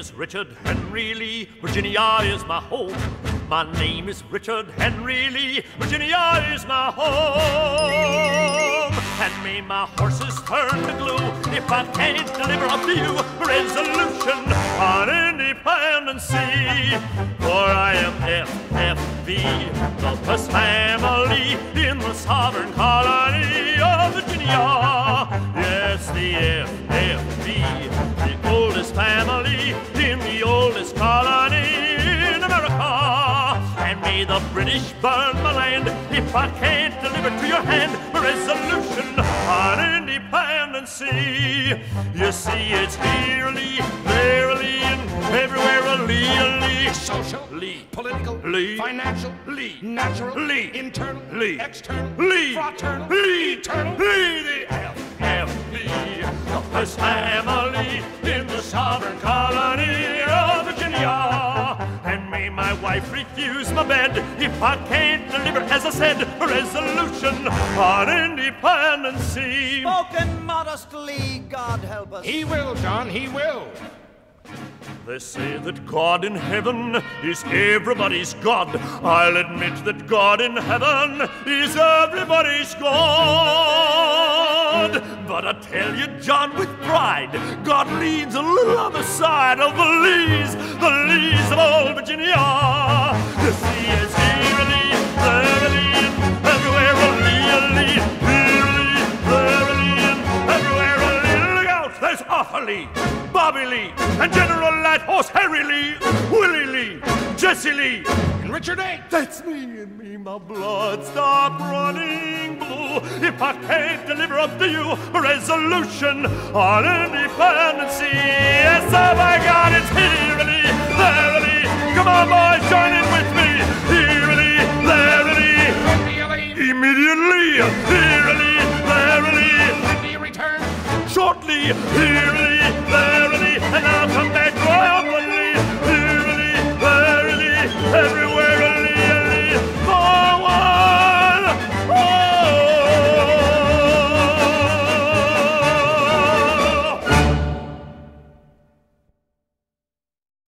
is Richard Henry Lee, Virginia is my home. My name is Richard Henry Lee, Virginia is my home. And may my horses turn to glue if I can't deliver up to you a resolution on independency. For I am F.F.V., the first family in the sovereign colony of Virginia. Yes, the F.F.V., the oldest family in the oldest colony in America. And may the British burn my land if I can't deliver to your hand a resolution on independency. You see, it's merely, verily, and everywhere a legally, socially, politically, financially, naturally, internally, externally, fraternally, eternally, the F.F.V., the first family in the sovereign colony of Virginia. And may my wife refuse my bed if I can't deliver, as I said, a resolution on independency. Spoken modestly, God help us. He will, John, he will. They say that God in heaven is everybody's God. I'll admit that God in heaven is everybody's God. But I tell you, John, with pride, God leads a little other side of the lees of old Virginia. You see, it's eerily, eerily, and everywhere a lee, eerily, eerily, and everywhere a lee. Look out, there's Arthur Lee, Bobby Lee, and General Lighthorse Harry Lee, Willie Lee, Jesse Lee, and Richard H. That's me, and me, my blood stop running blue if I can't deliver up to you a resolution on independency. Yes, oh my God, it's eerily, eerily. Come on, boys, join in with me. Eerily, eerily. Immediately, eerily, eerily. Shortly, eerily, eerily.